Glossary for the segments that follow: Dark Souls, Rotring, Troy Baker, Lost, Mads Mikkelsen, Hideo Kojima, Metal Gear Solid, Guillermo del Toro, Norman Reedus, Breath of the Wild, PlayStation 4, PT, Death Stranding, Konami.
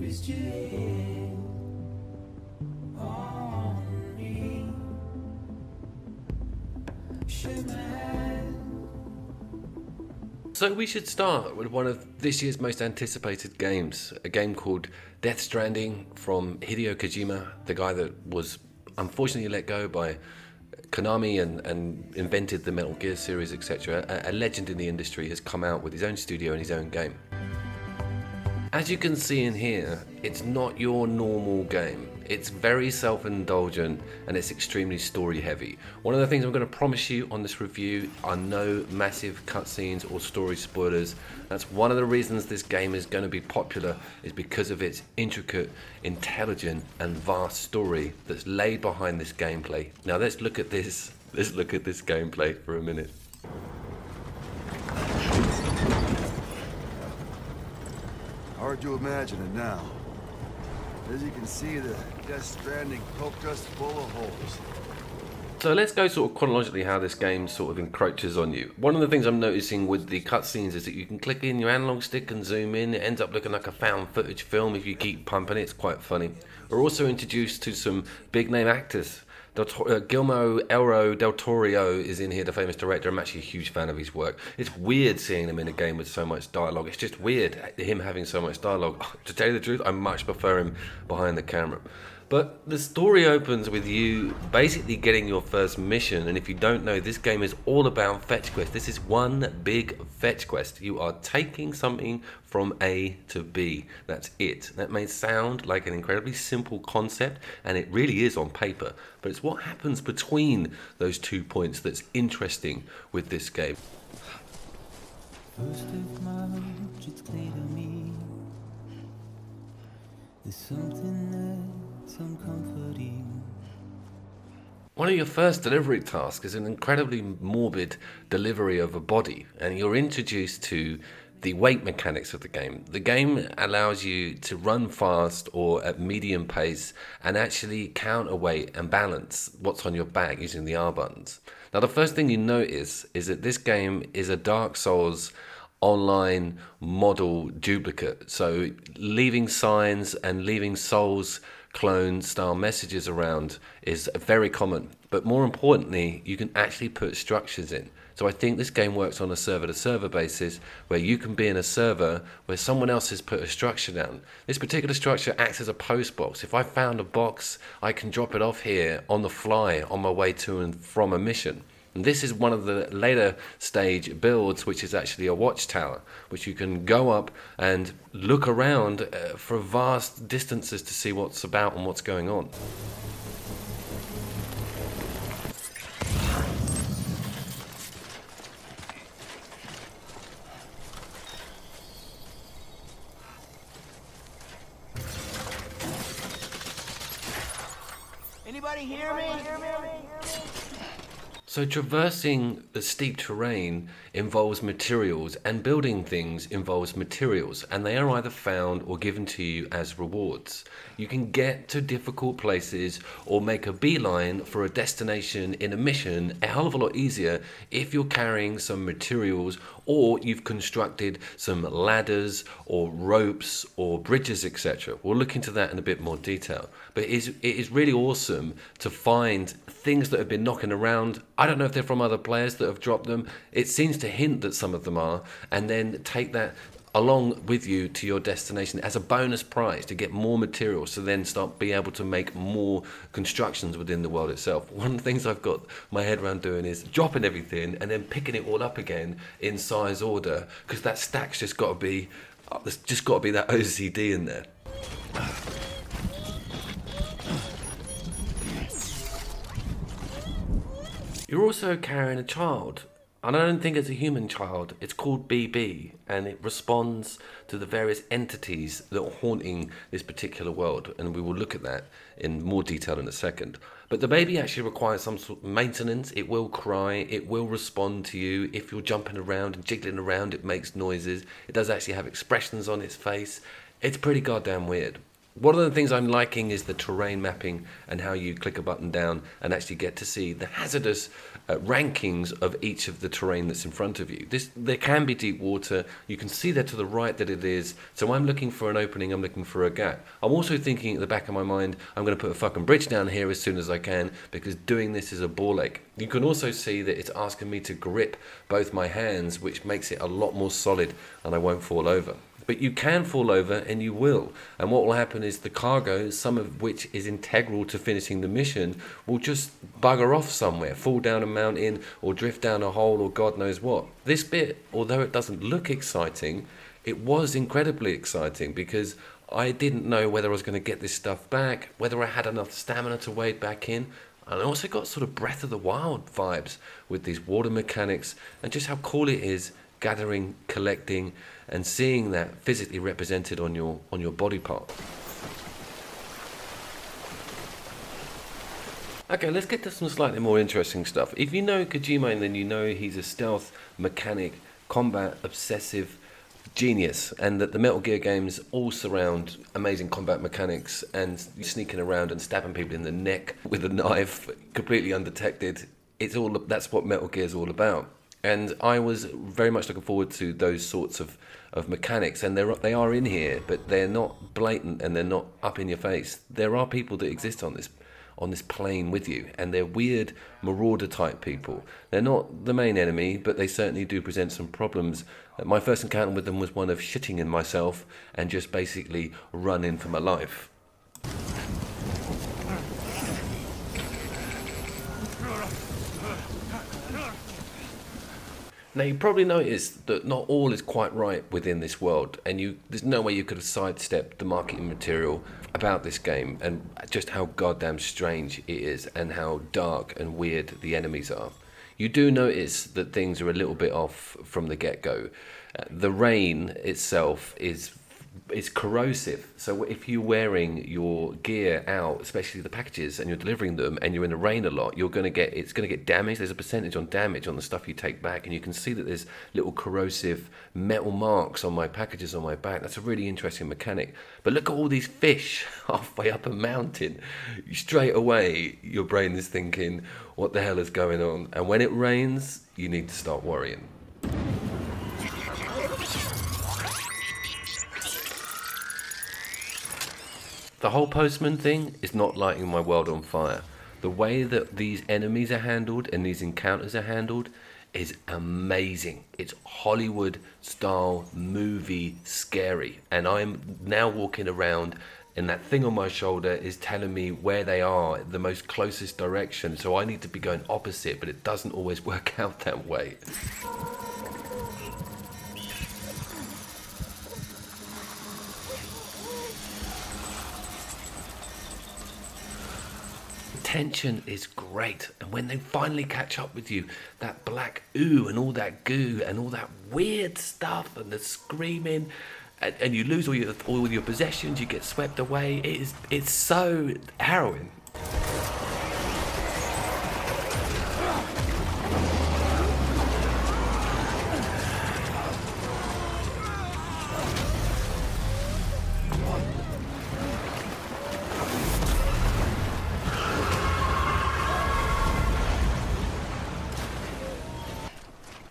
So we should start with one of this year's most anticipated games, a game called Death Stranding from Hideo Kojima, the guy that was unfortunately let go by Konami and invented the Metal Gear series, etc. A legend in the industry has come out with his own studio and his own game. As you can see in here, it's not your normal game. It's very self-indulgent and it's extremely story heavy. One of the things I'm going to promise you on this review are no massive cutscenes or story spoilers. That's one of the reasons this game is going to be popular, is because of its intricate, intelligent and vast story that's laid behind this gameplay. Now let's look at this. Let's look at this gameplay for a minute. Hard to imagine it now. As you can see, the Death Stranding poked us full of holes. So let's go sort of chronologically how this game sort of encroaches on you. One of the things I'm noticing with the cutscenes is that you can click in your analog stick and zoom in. It ends up looking like a found footage film if you keep pumping it. It's quite funny. We're also introduced to some big name actors. Guillermo del Toro is in here, the famous director. I'm actually a huge fan of his work. It's weird seeing him in a game with so much dialogue. It's just weird, him having so much dialogue. To tell you the truth, I much prefer him behind the camera. But the story opens with you basically getting your first mission, and if you don't know, this game is all about fetch quest. This is one big fetch quest. You are taking something from A to B. That's it. That may sound like an incredibly simple concept, and it really is on paper, but it's what happens between those two points that's interesting with this game. First of March, it's clear to me there's something there. One of your first delivery tasks is an incredibly morbid delivery of a body, and you're introduced to the weight mechanics of the game. The game allows you to run fast or at medium pace and actually counterweight and balance what's on your back using the R buttons. Now, the first thing you notice is that this game is a Dark Souls online model duplicate, so leaving signs and leaving souls clone style messages around is very common, but more importantly you can actually put structures in. So I think this game works on a server to server basis, where you can be in a server where someone else has put a structure down. This particular structure acts as a post box. If I found a box, I can drop it off here on the fly on my way to and from a mission. And this is one of the later stage builds, which is actually a watchtower, which you can go up and look around for vast distances to see what's about and what's going on. Anybody hear me? So traversing the steep terrain involves materials, and building things involves materials, and they are either found or given to you as rewards. You can get to difficult places or make a beeline for a destination in a mission a hell of a lot easier if you're carrying some materials or you've constructed some ladders or ropes or bridges, etc. We'll look into that in a bit more detail. But it is really awesome to find things that have been knocking around. I don't know if they're from other players that have dropped them. It seems to hint that some of them are, and then take that along with you to your destination as a bonus prize to get more materials, so then start being able to make more constructions within the world itself. One of the things I've got my head around doing is dropping everything and then picking it all up again in size order, because that stack's just got to be, there's just got to be that OCD in there. You're also carrying a child, and I don't think it's a human child. It's called BB, and it responds to the various entities that are haunting this particular world, and we will look at that in more detail in a second. But the baby actually requires some sort of maintenance. It will cry, it will respond to you. If you're jumping around and jiggling around, it makes noises. It does actually have expressions on its face. It's pretty goddamn weird. One of the things I'm liking is the terrain mapping and how you click a button down and actually get to see the hazardous rankings of each of the terrain that's in front of you. There can be deep water. You can see there to the right that it is. So I'm looking for an opening. I'm looking for a gap. I'm also thinking at the back of my mind, I'm going to put a fucking bridge down here as soon as I can, because doing this is a ball ache. You can also see that it's asking me to grip both my hands, which makes it a lot more solid and I won't fall over. But you can fall over, and you will. And what will happen is the cargo, some of which is integral to finishing the mission, will just bugger off somewhere, fall down a mountain or drift down a hole or God knows what. This bit, although it doesn't look exciting, it was incredibly exciting, because I didn't know whether I was going to get this stuff back, whether I had enough stamina to wade back in. And I also got sort of Breath of the Wild vibes with these water mechanics and just how cool it is gathering, collecting, and seeing that physically represented on your body part. Okay, let's get to some slightly more interesting stuff. If you know Kojima, and then you know he's a stealth, mechanic, combat, obsessive genius, and that the Metal Gear games all surround amazing combat mechanics and sneaking around and stabbing people in the neck with a knife completely undetected. It's all, that's what Metal Gear is all about. And I was very much looking forward to those sorts of mechanics, and they are in here, but they're not blatant and they're not up in your face. There are people that exist on this plane with you, and they're weird marauder type people. They're not the main enemy, but they certainly do present some problems. My first encounter with them was one of shitting in myself and just basically running for my life. Now, you probably noticed that not all is quite right within this world, and there's no way you could have sidestepped the marketing material about this game and just how goddamn strange it is and how dark and weird the enemies are. You do notice that things are a little bit off from the get-go. The rain itself is corrosive, so if you're wearing your gear out, especially the packages, and you're delivering them and you're in the rain a lot, it's going to get damaged. There's a percentage on damage on the stuff you take back, and you can see that there's little corrosive metal marks on my packages on my back. That's a really interesting mechanic. But look at all these fish halfway up a mountain. Straight away your brain is thinking, what the hell is going on? And when it rains, you need to start worrying. The whole postman thing is not lighting my world on fire. The way that these enemies are handled and these encounters are handled is amazing. It's Hollywood-style movie scary. And I'm now walking around, and that thing on my shoulder is telling me where they are, the most closest direction. So I need to be going opposite, but it doesn't always work out that way. Tension is great, and when they finally catch up with you, that black ooh and all that goo and all that weird stuff and the screaming, and you lose all your possessions, you get swept away. It's so harrowing.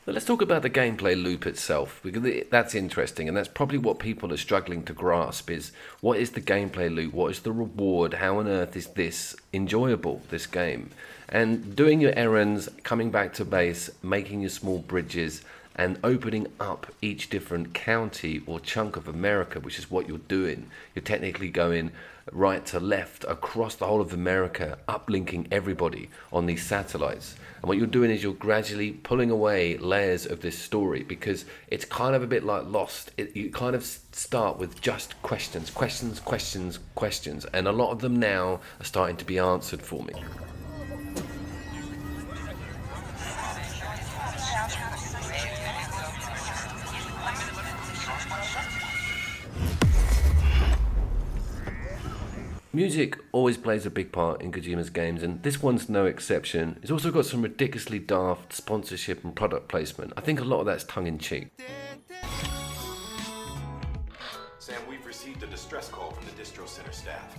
Let's talk about the gameplay loop itself, because that's interesting, and that's probably what people are struggling to grasp, is what is the gameplay loop, what is the reward, how on earth is this enjoyable, this game? And doing your errands, coming back to base, making your small bridges, and opening up each different county or chunk of America, which is what you're doing. You're technically going right to left across the whole of America, uplinking everybody on these satellites. And what you're doing is you're gradually pulling away layers of this story, because it's kind of a bit like Lost. You kind of start with just questions, questions, questions, questions, and a lot of them now are starting to be answered for me. Music always plays a big part in Kojima's games, and this one's no exception. It's also got some ridiculously daft sponsorship and product placement. I think a lot of that's tongue-in-cheek. Sam, we've received received a distress call from the distro center staff.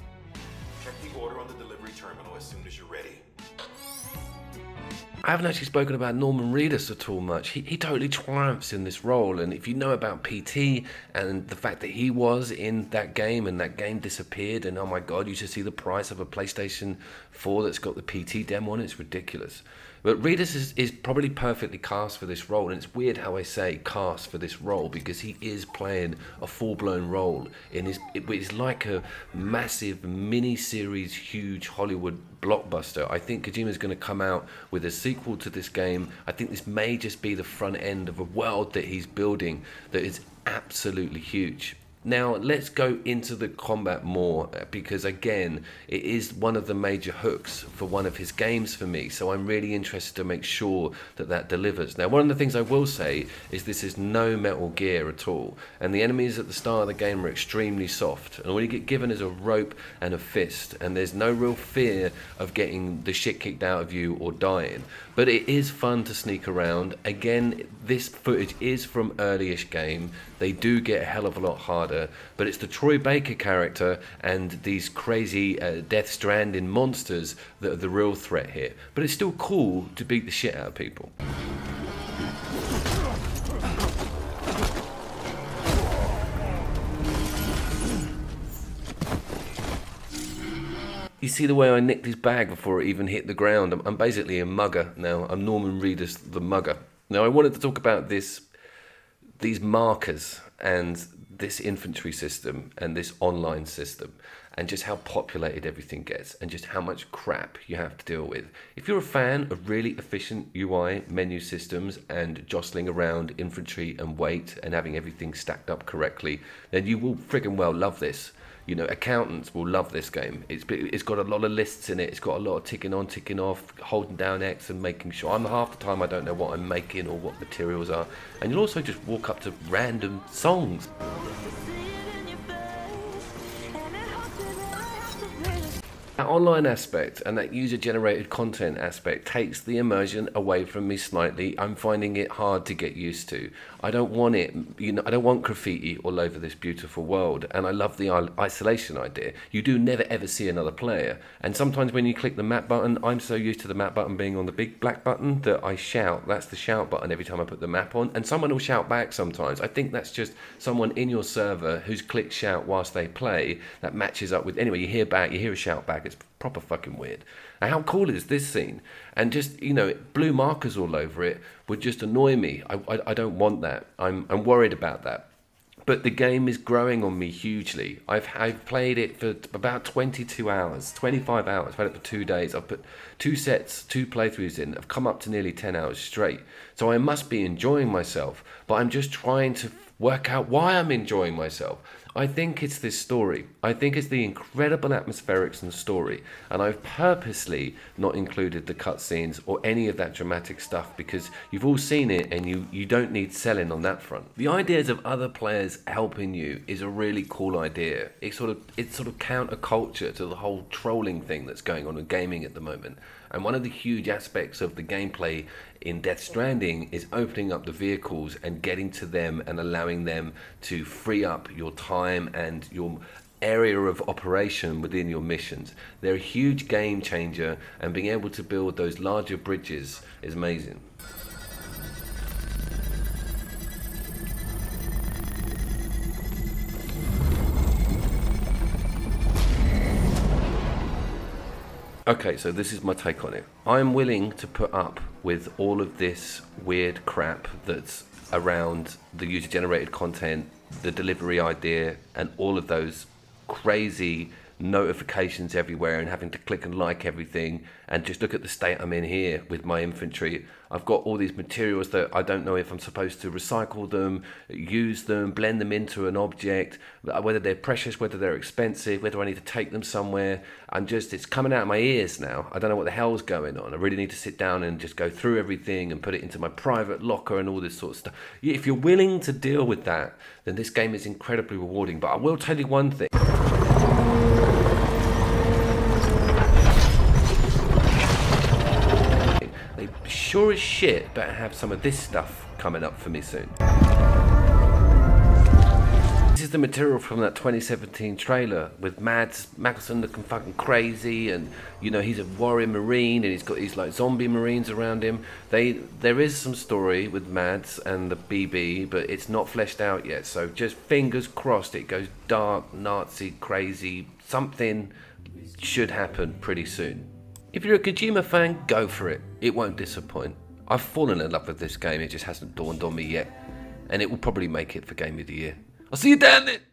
Check the order on the delivery terminal as soon as you're ready. I haven't actually spoken about Norman Reedus at all much. He totally triumphs in this role, and if you know about PT and the fact that he was in that game and that game disappeared, and oh my god, you should see the price of a PlayStation 4 that's got the PT demo on it. It's ridiculous. But Reedus is probably perfectly cast for this role, and it's weird how I say cast for this role because he is playing a full-blown role in his. It's like a massive mini-series, huge Hollywood blockbuster. I think Kojima's going to come out with a sequel to this game. I think this may just be the front end of a world that he's building that is absolutely huge. Now let's go into the combat more, because again it is one of the major hooks for one of his games for me, so I'm really interested to make sure that that delivers. Now one of the things I will say is this is no Metal Gear at all, and the enemies at the start of the game are extremely soft, and all you get given is a rope and a fist, and there's no real fear of getting the shit kicked out of you or dying. But it is fun to sneak around. Again, this footage is from early-ish game. They do get a hell of a lot harder, but it's the Troy Baker character and these crazy Death Stranding monsters that are the real threat here. But it's still cool to beat the shit out of people. You see the way I nicked his bag before it even hit the ground. I'm basically a mugger now. I'm Norman Reedus the mugger. Now I wanted to talk about these markers and this infantry system and this online system, and just how populated everything gets and just how much crap you have to deal with. If you're a fan of really efficient UI menu systems and jostling around infantry and weight and having everything stacked up correctly, then you will friggin' well love this. You know, accountants will love this game. It's got a lot of lists in it. It's got a lot of ticking on, ticking off, holding down X and making sure. Half the time I don't know what I'm making or what materials are. And you'll also just walk up to random songs. That online aspect and that user-generated content aspect takes the immersion away from me slightly. I'm finding it hard to get used to. I don't want it, you know, I don't want graffiti all over this beautiful world, and I love the isolation idea. You do never ever see another player, and sometimes when you click the map button, I'm so used to the map button being on the big black button that I shout. That's the shout button every time I put the map on, and someone will shout back sometimes. I think that's just someone in your server who's clicked shout whilst they play that matches up with, anyway, you hear a shout back. It's proper fucking weird. And how cool is this scene? And just, you know, blue markers all over it would just annoy me. I don't want that. I'm worried about that. But the game is growing on me hugely. I've played it for about 22 hours, 25 hours, I've played it for 2 days. I've put 2 sets, 2 playthroughs in. I've come up to nearly 10 hours straight. So I must be enjoying myself, but I'm just trying to work out why I'm enjoying myself. I think it's this story. I think it's the incredible atmospherics and story. And I've purposely not included the cutscenes or any of that dramatic stuff because you've all seen it and you don't need selling on that front. The ideas of other players helping you is a really cool idea. It's sort of counterculture to the whole trolling thing that's going on in gaming at the moment. And one of the huge aspects of the gameplay in Death Stranding is opening up the vehicles and getting to them and allowing them to free up your time and your area of operation within your missions. They're a huge game changer, and being able to build those larger bridges is amazing. Okay, so this is my take on it. I'm willing to put up with all of this weird crap that's around the user-generated content, the delivery idea, and all of those crazy notifications everywhere and having to click and like everything, and just look at the state I'm in here with my infantry. I've got all these materials that I don't know if I'm supposed to recycle them, use them, blend them into an object, whether they're precious, whether they're expensive, whether I need to take them somewhere. It's coming out of my ears now. I don't know what the hell's going on. I really need to sit down and just go through everything and put it into my private locker and all this sort of stuff. If you're willing to deal with that, then this game is incredibly rewarding. But I will tell you one thing. Sure as shit better have some of this stuff coming up for me soon. This is is the material from that 2017 trailer with Mads Mikkelsen looking fucking crazy, and you know he's a warrior marine, and he's got these like zombie marines around him. There is some story with Mads and the BB, but it's not fleshed out yet. So just fingers crossed it goes dark, Nazi, crazy. Something should happen pretty soon. If you're a Kojima fan, go for it. It won't disappoint. I've fallen in love with this game. It just hasn't dawned on me yet, and it will probably make it for Game of the Year. I'll see you down there!